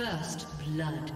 First blood.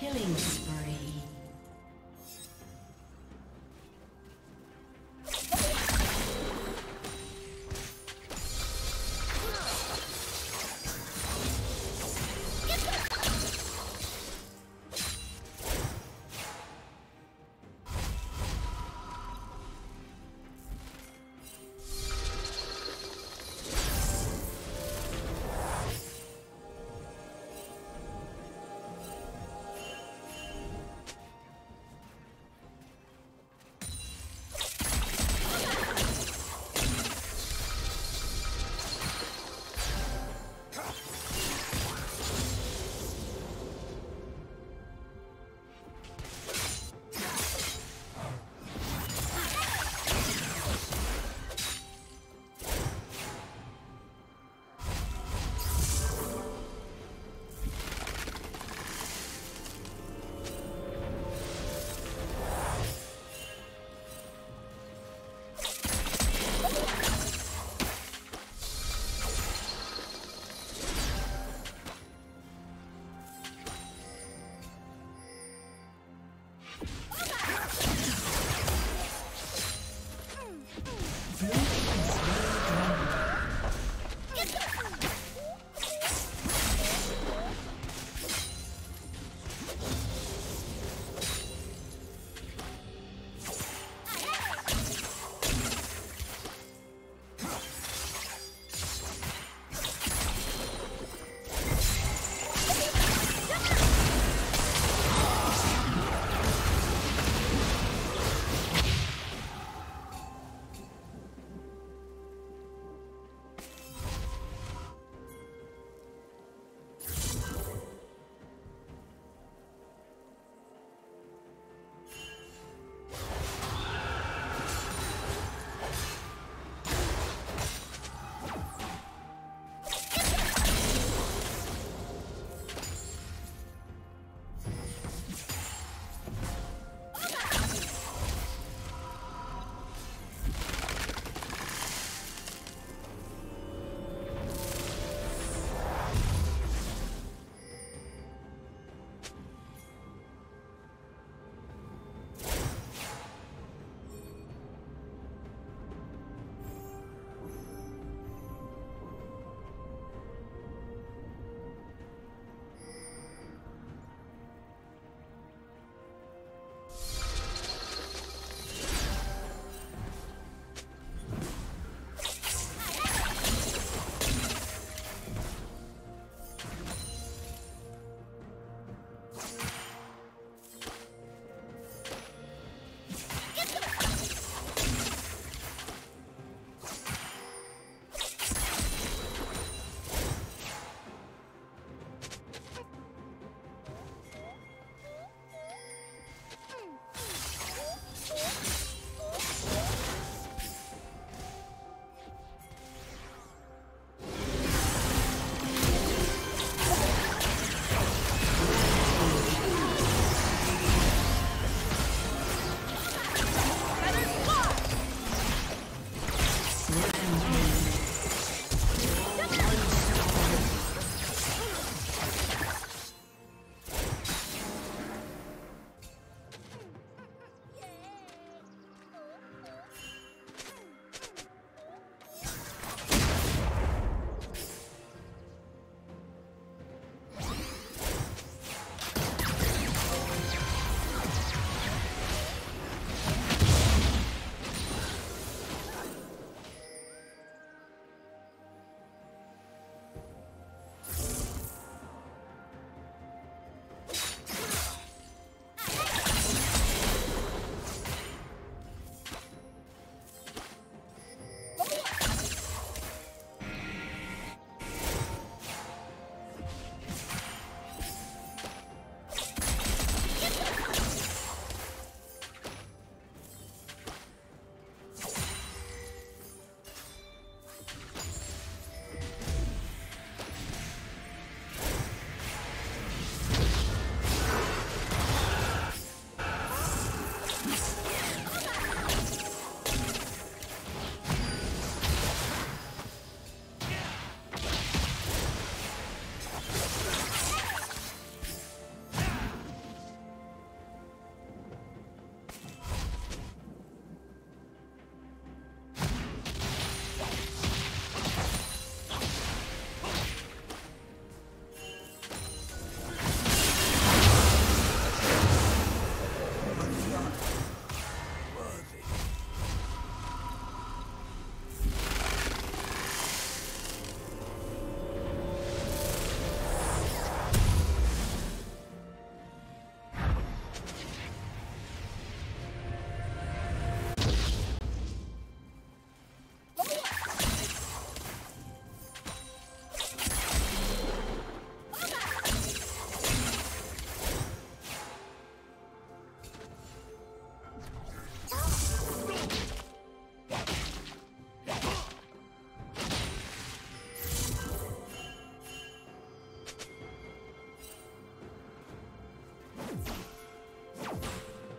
Killing spree.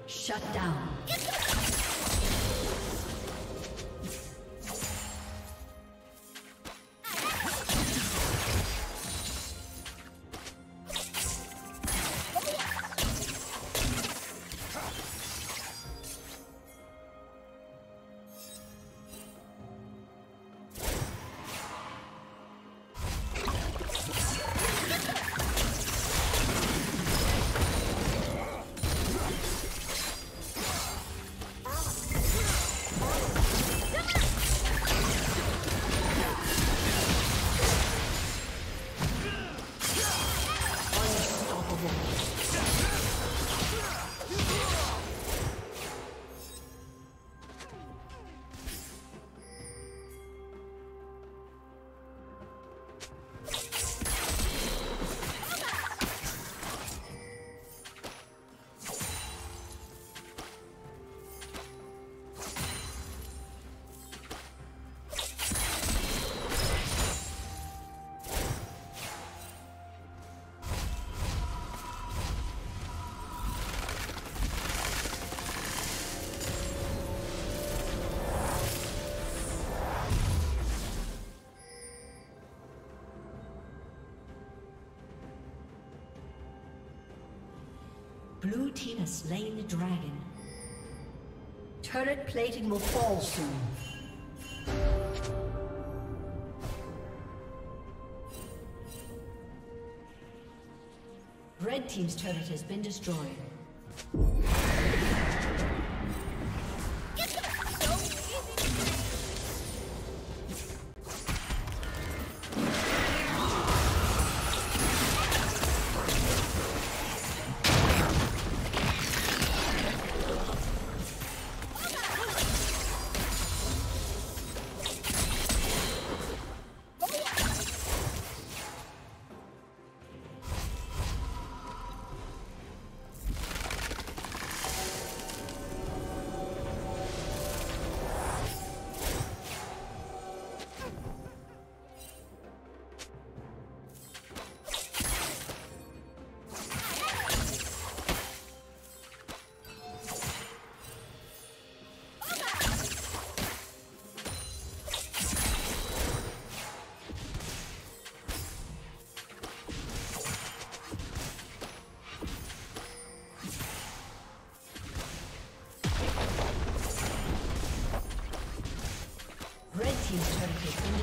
Shut down. Blue team has slain the dragon. Turret plating will fall soon. Red team's turret has been destroyed.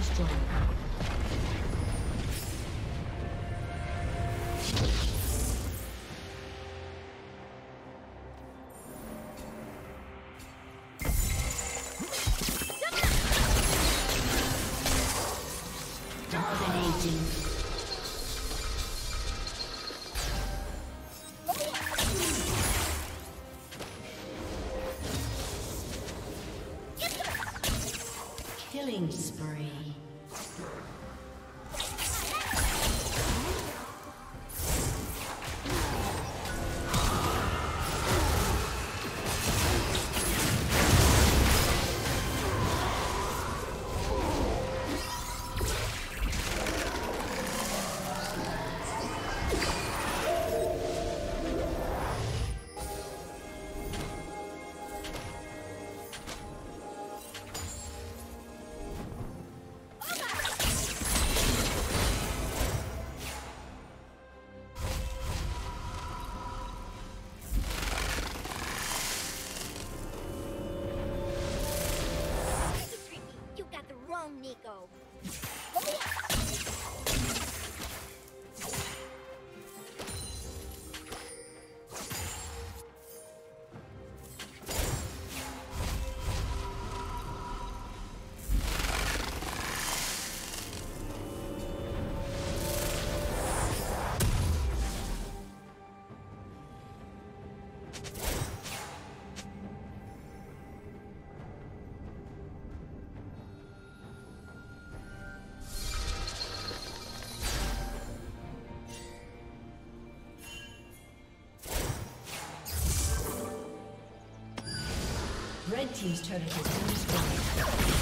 destroyed. Killing spree. Nico. Red team's turret has been destroyed.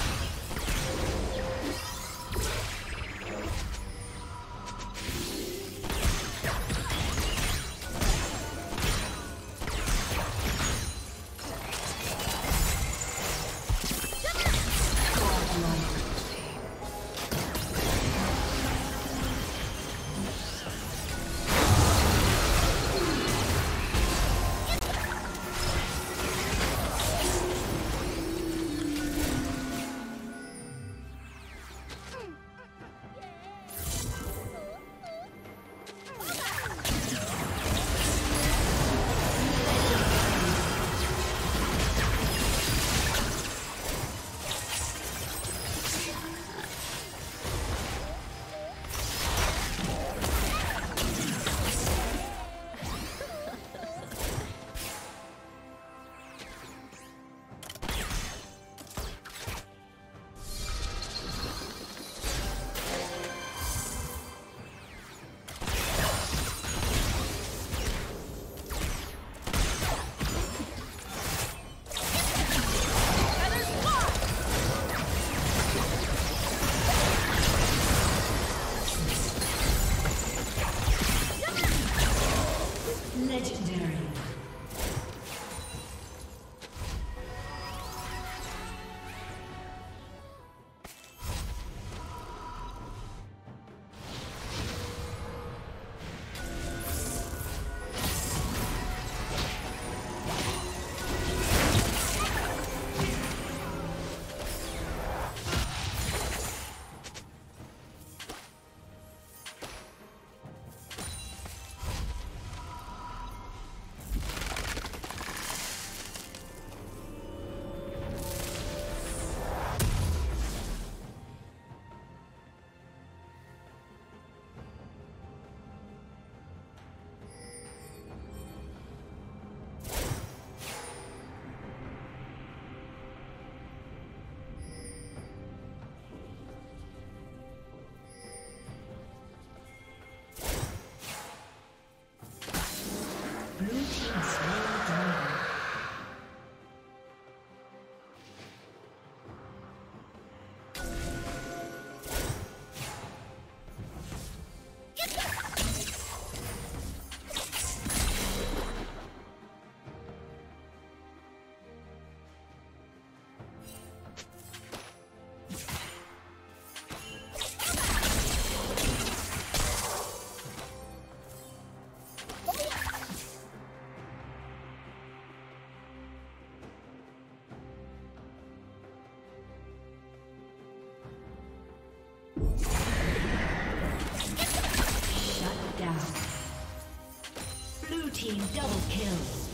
team double kills.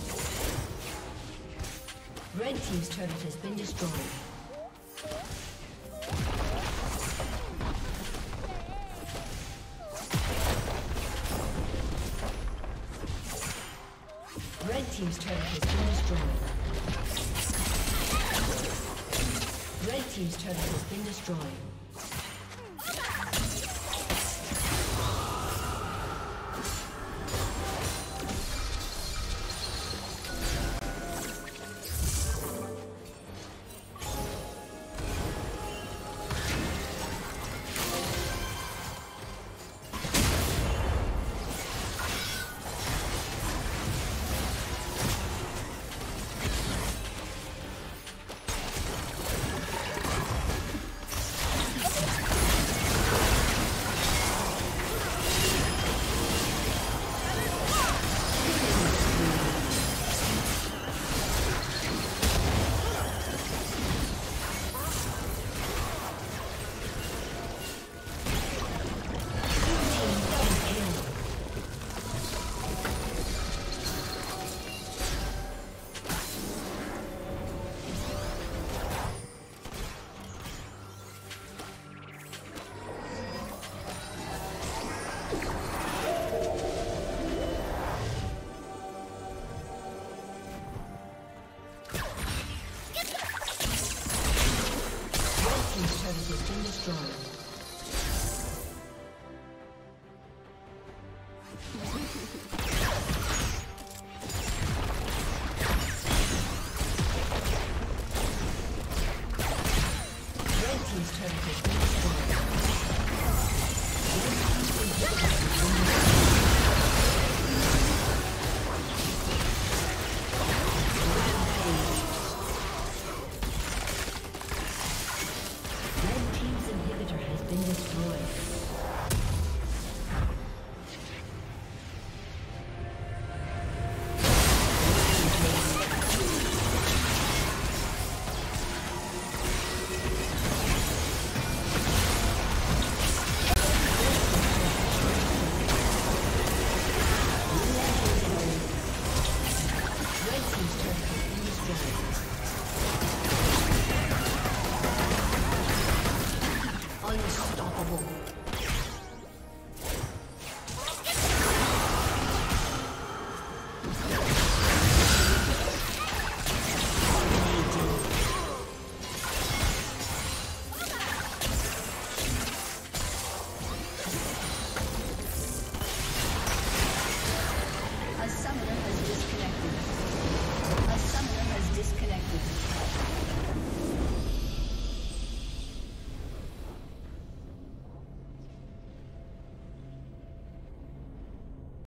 Red team's turret has been destroyed. Red team's turret has been destroyed. Red team's turret has been destroyed. Strong.